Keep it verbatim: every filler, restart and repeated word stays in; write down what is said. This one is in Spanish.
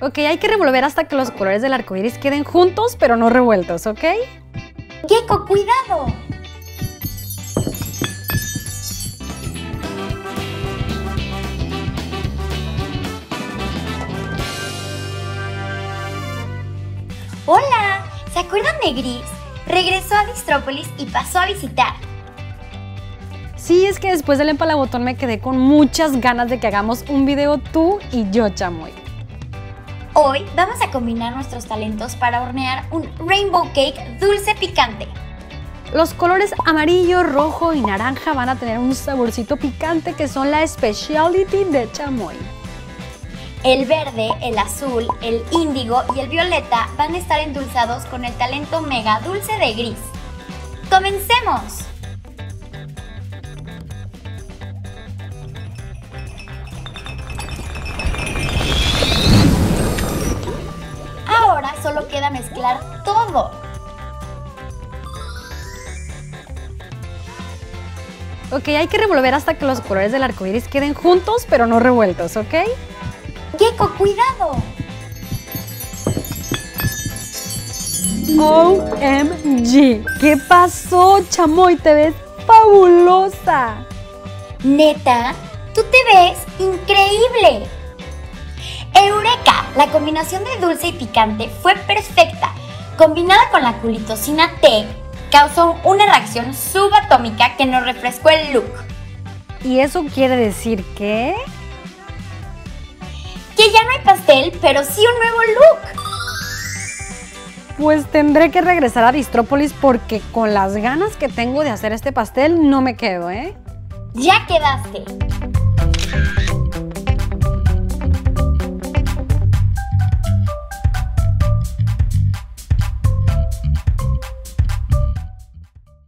Ok, hay que revolver hasta que los colores del arcoíris queden juntos, pero no revueltos, ¿ok? ¡Gecko, cuidado! ¡Hola! ¿Se acuerdan de Gris? Regresó a Distrópolis y pasó a visitar. Sí, es que después del empalabotón me quedé con muchas ganas de que hagamos un video tú y yo, Chamoy. Hoy vamos a combinar nuestros talentos para hornear un Rainbow Cake dulce picante. Los colores amarillo, rojo y naranja van a tener un saborcito picante que son la speciality de Chamoy. El verde, el azul, el índigo y el violeta van a estar endulzados con el talento mega dulce de Gris. ¡Comencemos! Solo queda mezclar todo. Ok, hay que revolver hasta que los colores del arcoíris queden juntos, pero no revueltos, ¿ok? ¡Gecko, cuidado! O M G, ¿qué pasó, Chamoy? Te ves fabulosa. Neta, tú te ves increíble. ¡Eureka! La combinación de dulce y picante fue perfecta. Combinada con la culitosina T, causó una reacción subatómica que nos refrescó el look. ¿Y eso quiere decir que? Que ya no hay pastel, pero sí un nuevo look. Pues tendré que regresar a Distrópolis porque con las ganas que tengo de hacer este pastel no me quedo, ¿eh? ¡Ya quedaste!